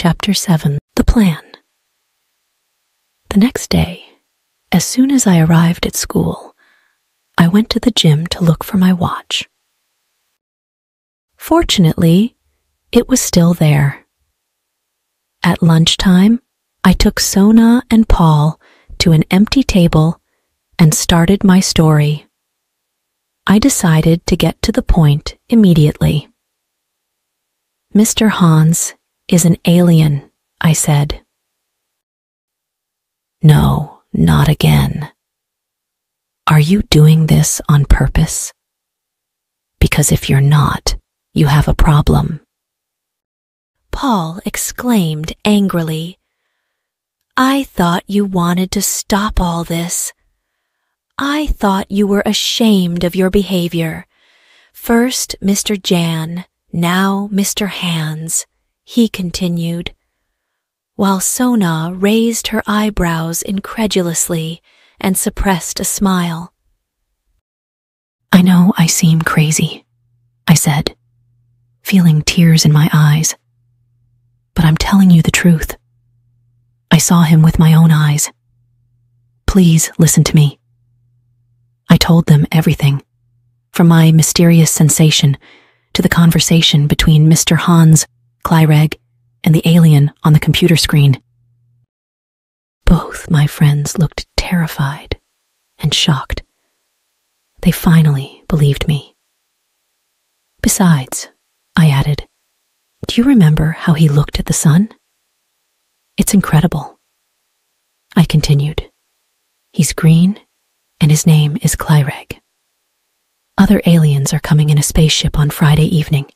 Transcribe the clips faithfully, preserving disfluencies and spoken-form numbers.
Chapter seven. The Plan. The next day, as soon as I arrived at school, I went to the gym to look for my watch. Fortunately, it was still there. At lunchtime, I took Sona and Paul to an empty table and started my story. I decided to get to the point immediately. Mister Hans is an alien, I said. No, not again. Are you doing this on purpose? Because if you're not, you have a problem. Paul exclaimed angrily, I thought you wanted to stop all this. I thought you were ashamed of your behavior. First Mister Jan, now Mister Hans, he continued, while Sona raised her eyebrows incredulously and suppressed a smile. I know I seem crazy, I said, feeling tears in my eyes. But I'm telling you the truth. I saw him with my own eyes. Please listen to me. I told them everything, from my mysterious sensation to the conversation between Mister Hans, Clyreg, and the alien on the computer screen. Both my friends looked terrified and shocked. They finally believed me. Besides, I added, do you remember how he looked at the sun? It's incredible. I continued. He's green, and his name is Clyreg. Other aliens are coming in a spaceship on Friday evening.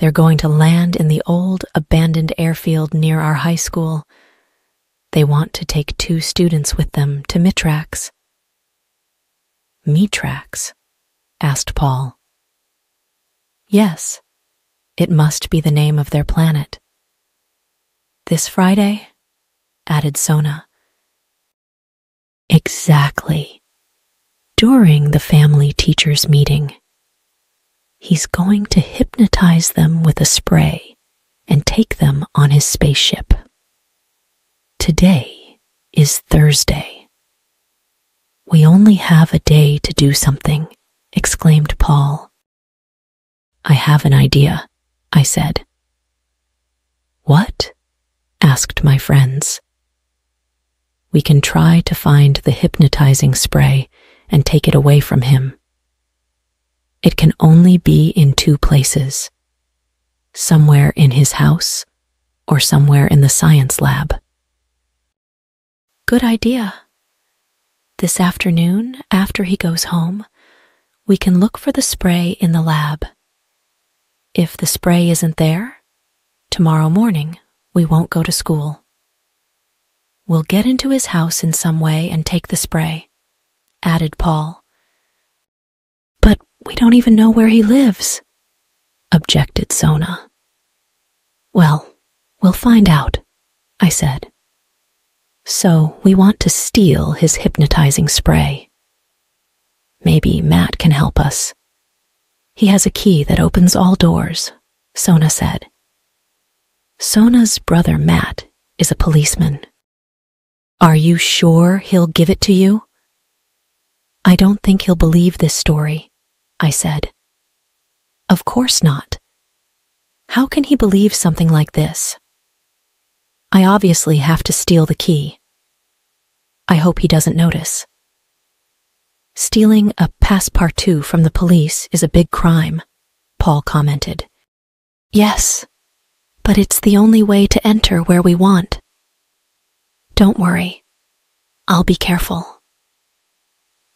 They're going to land in the old, abandoned airfield near our high school. They want to take two students with them to Mitrax. Mitrax? Asked Paul. Yes, it must be the name of their planet. This Friday? Added Sona. Exactly. During the family teachers' meeting, he's going to hypnotize them with a spray and take them on his spaceship. Today is Thursday. We only have a day to do something, exclaimed Paul. I have an idea, I said. What? Asked my friends. We can try to find the hypnotizing spray and take it away from him. It can only be in two places, somewhere in his house or somewhere in the science lab. Good idea. This afternoon, after he goes home, we can look for the spray in the lab. If the spray isn't there, tomorrow morning we won't go to school. We'll get into his house in some way and take the spray, added Paul. But we don't even know where he lives, objected Sona. Well, we'll find out, I said. So we want to steal his hypnotizing spray. Maybe Matt can help us. He has a key that opens all doors, Sona said. Sona's brother Matt is a policeman. Are you sure he'll give it to you? I don't think he'll believe this story, I said. Of course not. How can he believe something like this? I obviously have to steal the key. I hope he doesn't notice. Stealing a passepartout from the police is a big crime, Paul commented. Yes, but it's the only way to enter where we want. Don't worry. I'll be careful.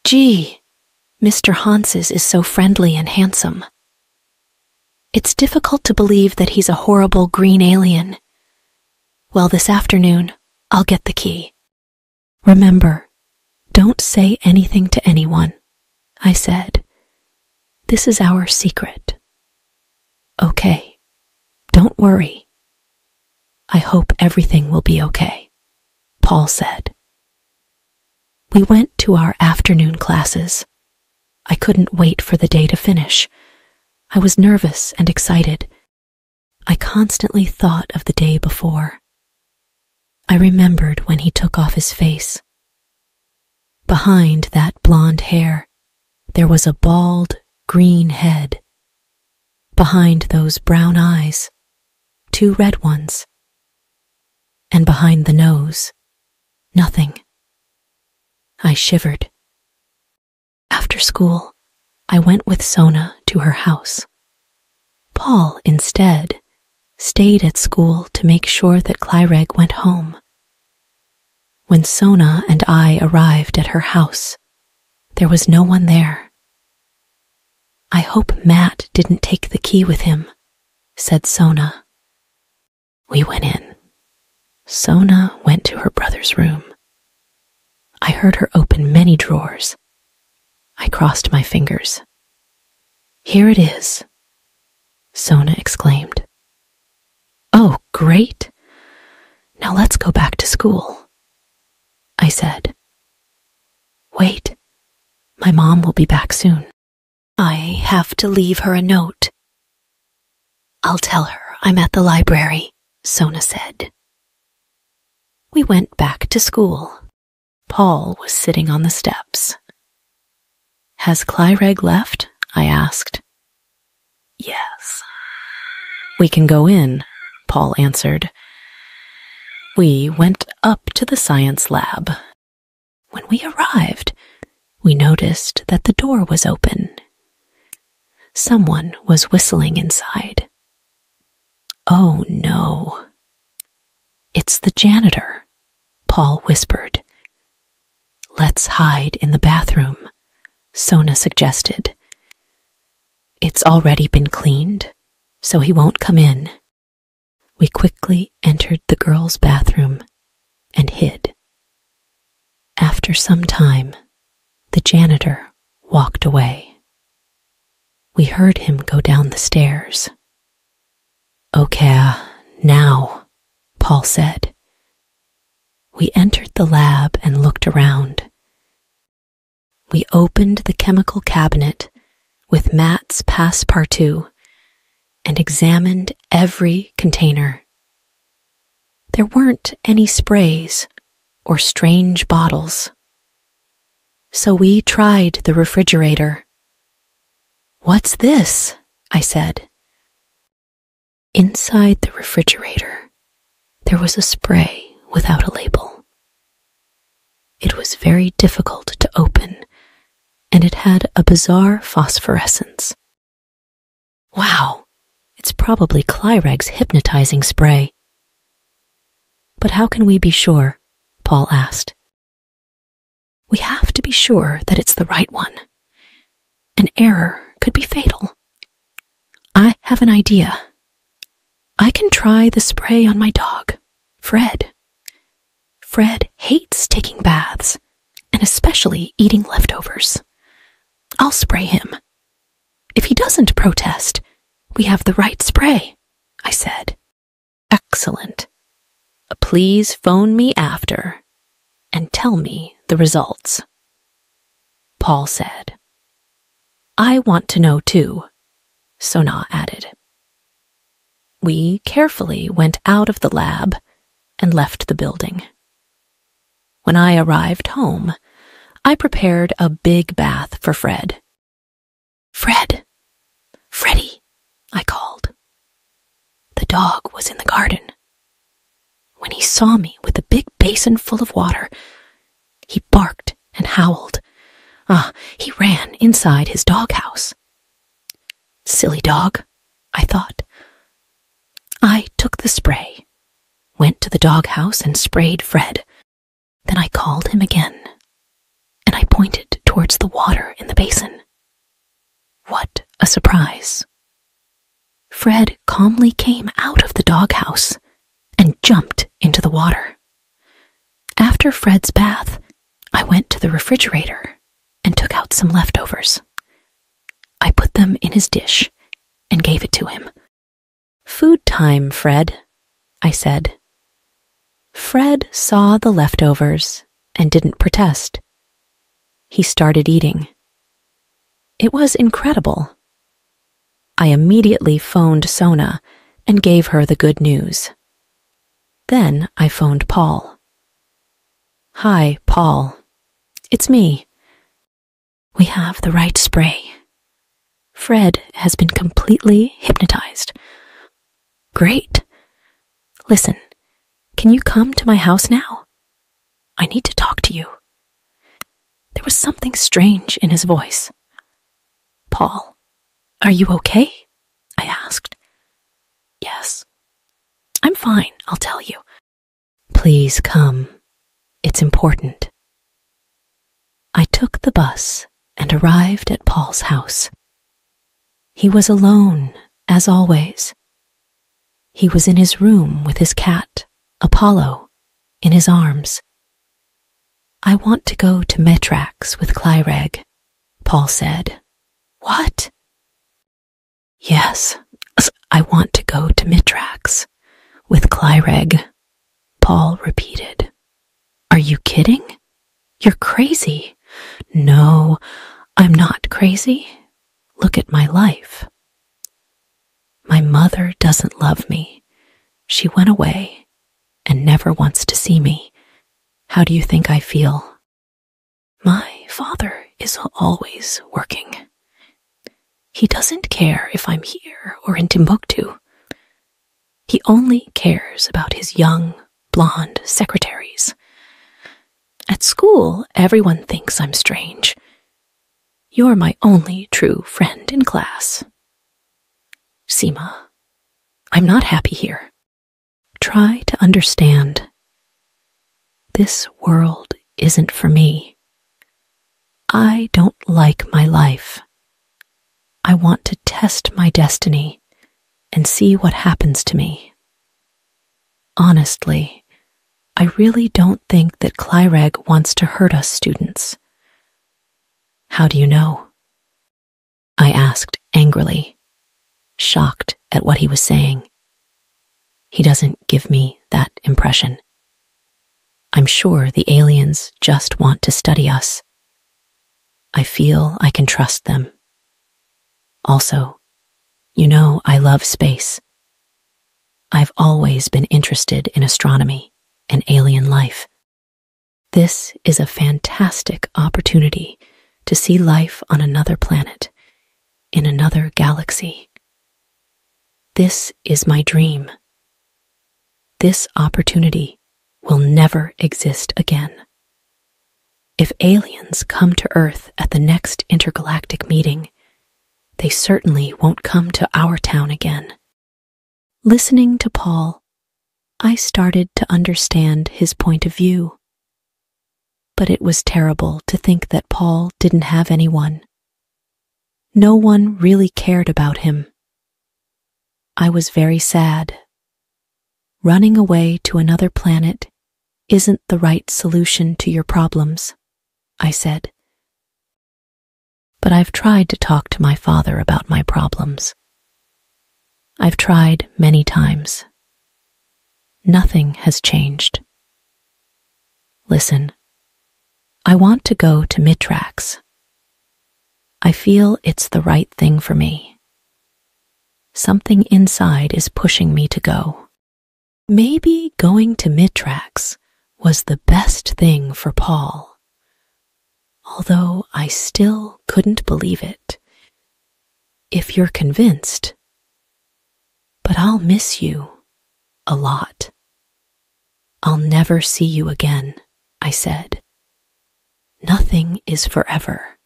Gee, Mister Hans's is so friendly and handsome. It's difficult to believe that he's a horrible green alien. Well, this afternoon, I'll get the key. Remember, don't say anything to anyone, I said. This is our secret. Okay, don't worry. I hope everything will be okay, Paul said. We went to our afternoon classes. I couldn't wait for the day to finish. I was nervous and excited. I constantly thought of the day before. I remembered when he took off his face. Behind that blonde hair, there was a bald, green head. Behind those brown eyes, two red ones. And behind the nose, nothing. I shivered. After school, I went with Sona to her house. Paul, instead, stayed at school to make sure that Clyreg went home. When Sona and I arrived at her house, there was no one there. "I hope Matt didn't take the key with him," said Sona. We went in. Sona went to her brother's room. I heard her open many drawers. I crossed my fingers. "Here it is," Sona exclaimed. "Oh, great. Now let's go back to school," I said. "Wait, my mom will be back soon. I have to leave her a note." "I'll tell her I'm at the library," Sona said. We went back to school. Paul was sitting on the steps. "Has Clyreg left?" I asked. "Yes." "We can go in," Paul answered. We went up to the science lab. When we arrived, we noticed that the door was open. Someone was whistling inside. "Oh, no. It's the janitor," Paul whispered. "Let's hide in the bathroom," Sona suggested. "It's already been cleaned, so he won't come in." We quickly entered the girls' bathroom and hid. After some time, the janitor walked away. We heard him go down the stairs. "Okay, now," Paul said. We entered the lab and looked around. We opened the chemical cabinet with Matt's passepartout and examined every container. There weren't any sprays or strange bottles. So we tried the refrigerator. "What's this?" I said. Inside the refrigerator, there was a spray without a label. It was very difficult to open, and it had a bizarre phosphorescence. "Wow, it's probably Clyreg's hypnotizing spray." "But how can we be sure?" Paul asked. "We have to be sure that it's the right one. An error could be fatal. I have an idea. I can try the spray on my dog, Fred. Fred hates taking baths, and especially eating leftovers. I'll spray him. If he doesn't protest, we have the right spray," I said. "Excellent. Please phone me after and tell me the results," Paul said. "I want to know too," Sona added. We carefully went out of the lab and left the building. When I arrived home, I prepared a big bath for Fred. "Fred! Freddy!" I called. The dog was in the garden. When he saw me with a big basin full of water, he barked and howled. Ah, he ran inside his doghouse. Silly dog, I thought. I took the spray, went to the doghouse and sprayed Fred. Then I called him again, and I pointed towards the water in the basin. What a surprise! Fred calmly came out of the doghouse and jumped into the water. After Fred's bath, I went to the refrigerator and took out some leftovers. I put them in his dish and gave it to him. "Food time, Fred," I said. Fred saw the leftovers and didn't protest. He started eating. It was incredible. I immediately phoned Sona and gave her the good news. Then I phoned Paul. Hi, Paul. It's me. We have the right spray. Fred has been completely hypnotized. Great. Listen, can you come to my house now? I need to talk to you. There was something strange in his voice. Paul, are you okay? I asked. Yes. I'm fine, I'll tell you. Please come. It's important. I took the bus and arrived at Paul's house. He was alone, as always. He was in his room with his cat, Apollo, in his arms. I want to go to Mitrax with Clyreg, Paul said. What? Yes, I want to go to Mitrax with Clyreg, Paul repeated. Are you kidding? You're crazy. No, I'm not crazy. Look at my life. My mother doesn't love me. She went away and never wants to see me. How do you think I feel? My father is always working. He doesn't care if I'm here or in Timbuktu. He only cares about his young, blonde secretaries. At school, everyone thinks I'm strange. You're my only true friend in class. Seema, I'm not happy here. Try to understand. This world isn't for me. I don't like my life. I want to test my destiny and see what happens to me. Honestly, I really don't think that Clyreg wants to hurt us students. How do you know? I asked angrily, shocked at what he was saying. He doesn't give me that impression. I'm sure the aliens just want to study us. I feel I can trust them. Also, you know I love space. I've always been interested in astronomy and alien life. This is a fantastic opportunity to see life on another planet, in another galaxy. This is my dream. This opportunity will never exist again. If aliens come to Earth at the next intergalactic meeting, they certainly won't come to our town again. Listening to Paul, I started to understand his point of view. But it was terrible to think that Paul didn't have anyone. No one really cared about him. I was very sad. Running away to another planet isn't the right solution to your problems, I said. But I've tried to talk to my father about my problems. I've tried many times. Nothing has changed. Listen, I want to go to Mitrax. I feel it's the right thing for me. Something inside is pushing me to go. Maybe going to Mitrax was the best thing for Paul. Although I still couldn't believe it. If you're convinced, but I'll miss you. A lot. I'll never see you again, I said. Nothing is forever.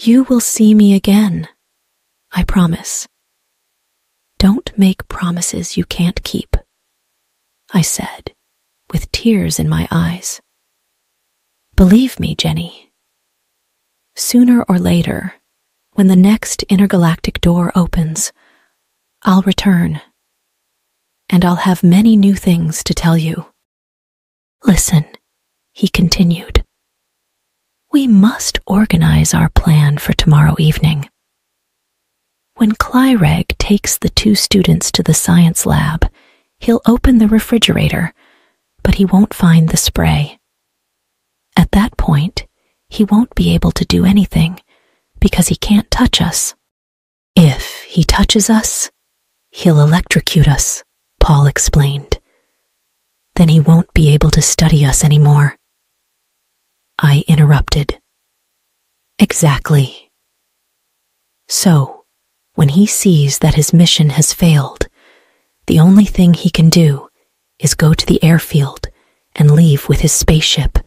You will see me again, I promise. Don't make promises you can't keep, I said, with tears in my eyes. Believe me, Jenny. Sooner or later, when the next intergalactic door opens, I'll return. And I'll have many new things to tell you. Listen, he continued. We must organize our plan for tomorrow evening. When Clyreg takes the two students to the science lab, he'll open the refrigerator, but he won't find the spray. At that point, he won't be able to do anything because he can't touch us. If he touches us, He'll electrocute us, Paul explained. Then he won't be able to study us anymore. I interrupted. Exactly. So, when he sees that his mission has failed, the only thing he can do is go to the airfield and leave with his spaceship.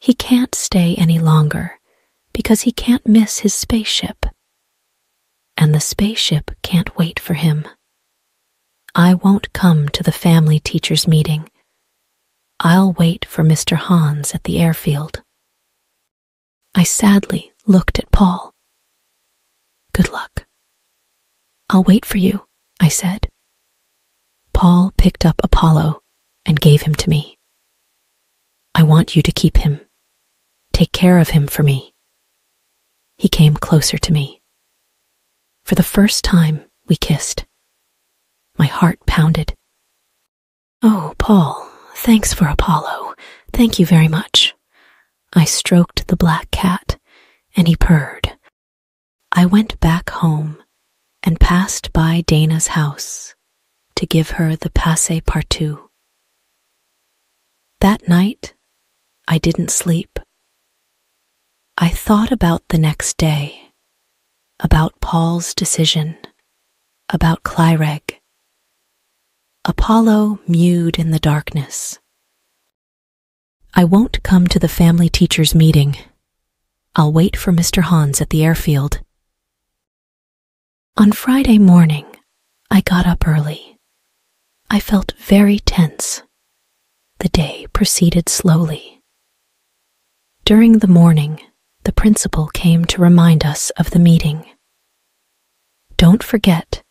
He can't stay any longer because he can't miss his spaceship. And the spaceship can't wait for him. I won't come to the family teachers' meeting. I'll wait for Mister Hans at the airfield. I sadly looked at Paul. Good luck. I'll wait for you, I said. Paul picked up Apollo and gave him to me. I want you to keep him. Take care of him for me. He came closer to me. For the first time, we kissed. My heart pounded. Oh, Paul, thanks for Apollo. Thank you very much. I stroked the black cat, and he purred. I went back home and passed by Dana's house to give her the passe-partout. That night, I didn't sleep. I thought about the next day, about Paul's decision, about Clyreg. Apollo mewed in the darkness. I won't come to the family teachers' meeting. I'll wait for Mister Hans at the airfield. On Friday morning, I got up early. I felt very tense. The day proceeded slowly. During the morning, the principal came to remind us of the meeting. Don't forget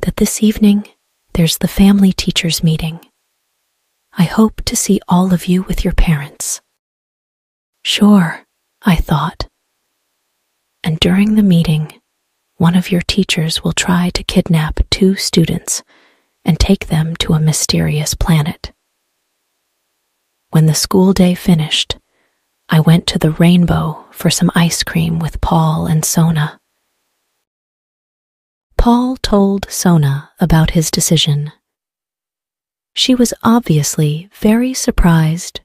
that this evening there's the family teachers' meeting. I hope to see all of you with your parents. Sure, I thought. And during the meeting, one of your teachers will try to kidnap two students and take them to a mysterious planet. When the school day finished, I went to the Rainbow for some ice cream with Paul and Sona. Paul told Sona about his decision. She was obviously very surprised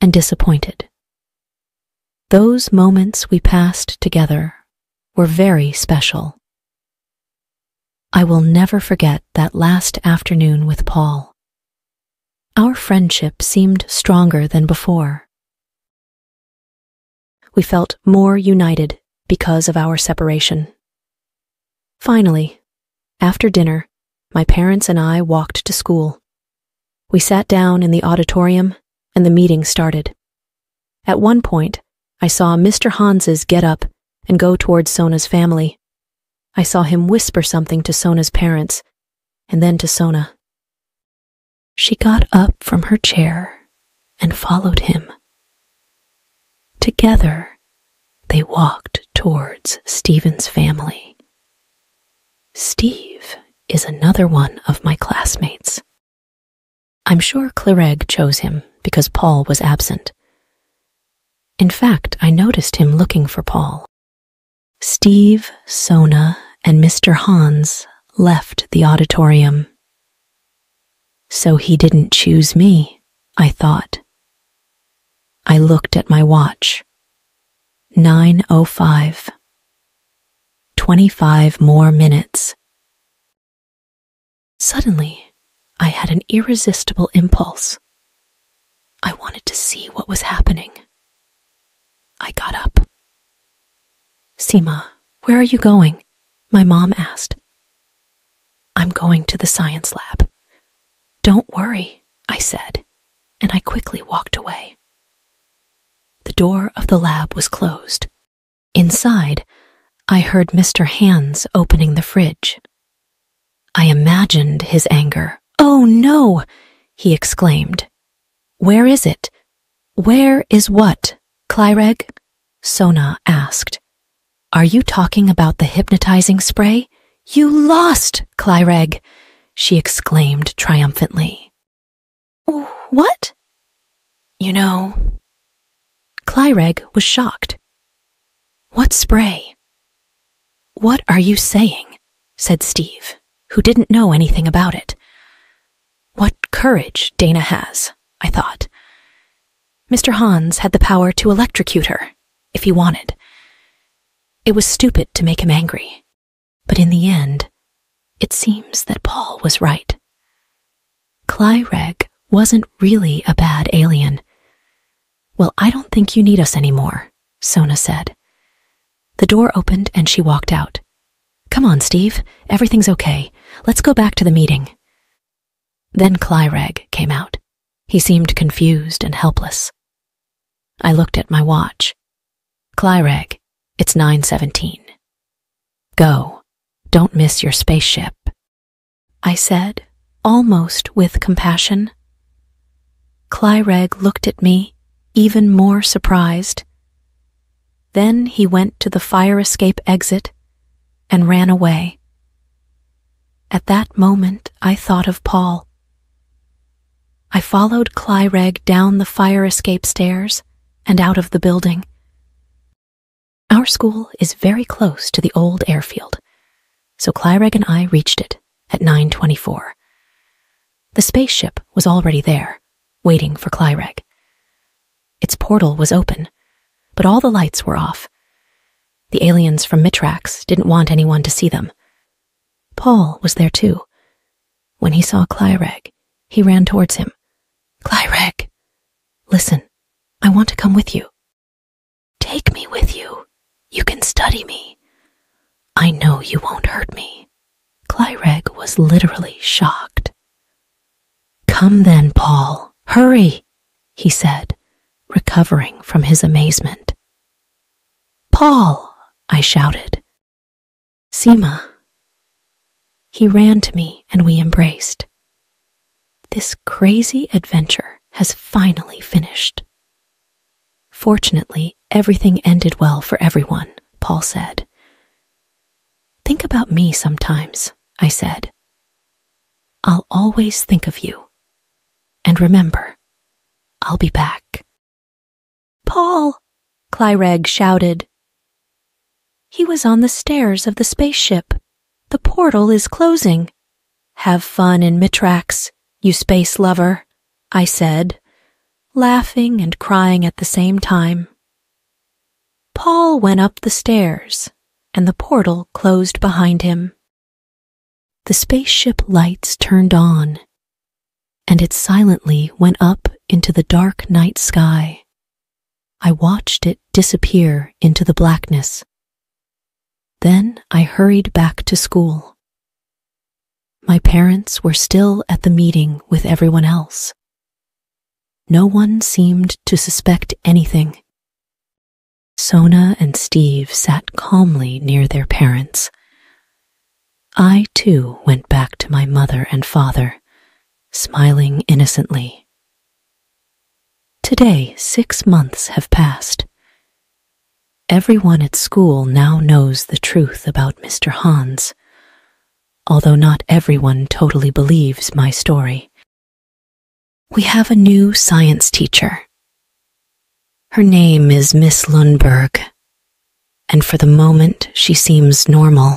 and disappointed. Those moments we passed together were very special. I will never forget that last afternoon with Paul. Our friendship seemed stronger than before. We felt more united because of our separation. Finally, after dinner, my parents and I walked to school. We sat down in the auditorium, and the meeting started. At one point, I saw Mister Hans's get up and go towards Sona's family. I saw him whisper something to Sona's parents, and then to Sona. She got up from her chair and followed him. Together, they walked towards Stephen's family. Steve is another one of my classmates. I'm sure Clyreg chose him because Paul was absent. In fact, I noticed him looking for Paul. Steve, Sona, and Mister Hans left the auditorium. So he didn't choose me, I thought. I looked at my watch. nine oh five. Twenty-five more minutes. Suddenly, I had an irresistible impulse. I wanted to see what was happening. I got up. Seema, where are you going? My mom asked. I'm going to the science lab. Don't worry, I said, and I quickly walked away. The door of the lab was closed. Inside, I heard Mister Hans opening the fridge. I imagined his anger. Oh, no! He exclaimed. Where is it? Where is what, Clyreg? Sona asked. Are you talking about the hypnotizing spray? You lost, Clyreg! She exclaimed triumphantly. What? You know... Clyreg was shocked. What spray? What are you saying? Said Steve, who didn't know anything about it. What courage Dana has, I thought. Mister Hans had the power to electrocute her, if he wanted. It was stupid to make him angry, but in the end, it seems that Paul was right. Clyreg wasn't really a bad alien. "Well, I don't think you need us anymore," Sona said. The door opened and she walked out. "Come on, Steve. Everything's okay. Let's go back to the meeting." Then Clyreg came out. He seemed confused and helpless. I looked at my watch. "Clyreg, it's nine seventeen. Go. Don't miss your spaceship," I said, almost with compassion. Clyreg looked at me, even more surprised. Then he went to the fire escape exit and ran away. At that moment, I thought of Paul. I followed Clyreg down the fire escape stairs and out of the building. Our school is very close to the old airfield, so Clyreg and I reached it at nine twenty-four. The spaceship was already there, waiting for Clyreg. Its portal was open, but all the lights were off. The aliens from Mitrax didn't want anyone to see them. Paul was there too. When he saw Clyreg, he ran towards him. "Clyreg, listen, I want to come with you." "Take me with you. You can study me. I know you won't hurt me." Clyreg was literally shocked. "Come then, Paul. Hurry," he said, recovering from his amazement. "Paul," I shouted. "Seema." He ran to me and we embraced. This crazy adventure has finally finished. Fortunately, everything ended well for everyone, Paul said. "Think about me sometimes," I said. "I'll always think of you. And remember, I'll be back." "Paul!" Clyreg shouted. "He was on the stairs of the spaceship. The portal is closing. Have fun in Mitrax, you space lover," I said, laughing and crying at the same time. Paul went up the stairs, and the portal closed behind him. The spaceship lights turned on, and it silently went up into the dark night sky. I watched it disappear into the blackness. Then I hurried back to school. My parents were still at the meeting with everyone else. No one seemed to suspect anything. Sona and Steve sat calmly near their parents. I, too, went back to my mother and father, smiling innocently. Today, six months have passed. Everyone at school now knows the truth about Mister Hans, although not everyone totally believes my story. We have a new science teacher. Her name is Miss Lundberg, and for the moment she seems normal.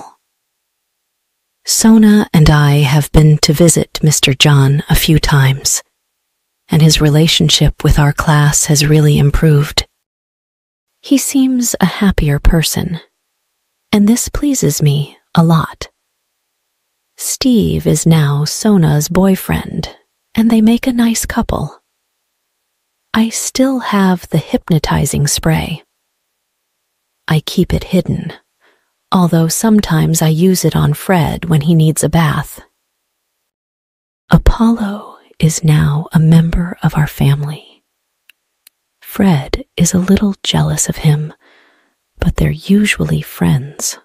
Sona and I have been to visit Mister Jan a few times, and his relationship with our class has really improved. He seems a happier person, and this pleases me a lot. Steve is now Sona's boyfriend, and they make a nice couple. I still have the hypnotizing spray. I keep it hidden, although sometimes I use it on Fred when he needs a bath. Apollo is now a member of our family. Fred is a little jealous of him, but they're usually friends.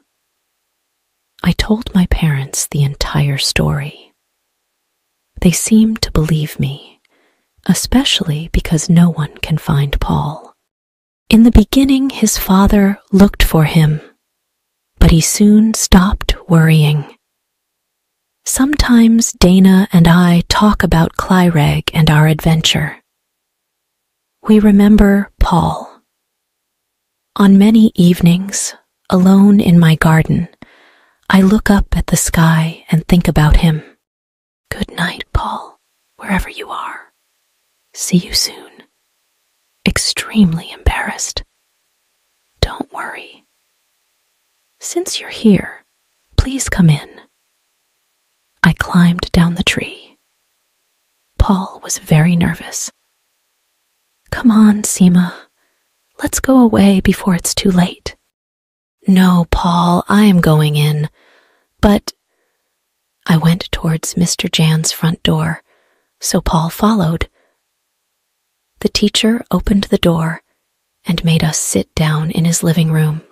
I told my parents the entire story. They seem to believe me, especially because no one can find Paul. In the beginning, his father looked for him, but he soon stopped worrying. Sometimes Dana and I talk about Clyreg and our adventure. We remember Paul. On many evenings, alone in my garden, I look up at the sky and think about him. Good night, Paul, wherever you are. See you soon. Extremely embarrassed. Don't worry. Since you're here, please come in. I climbed down the tree. Paul was very nervous. Come on, Seema. Let's go away before it's too late. No, Paul, I am going in. But I went towards Mister Jan's front door, so Paul followed. The teacher opened the door and made us sit down in his living room.